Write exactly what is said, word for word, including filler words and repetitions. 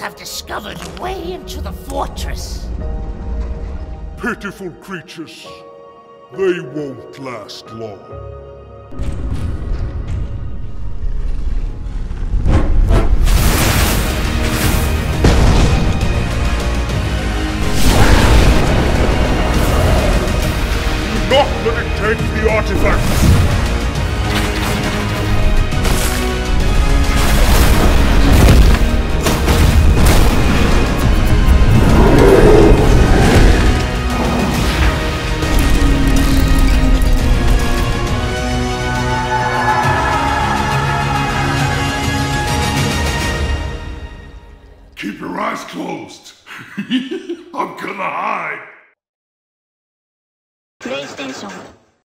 Have discovered a way into the fortress. Pitiful creatures. They won't last long. Do not let it take the artifacts!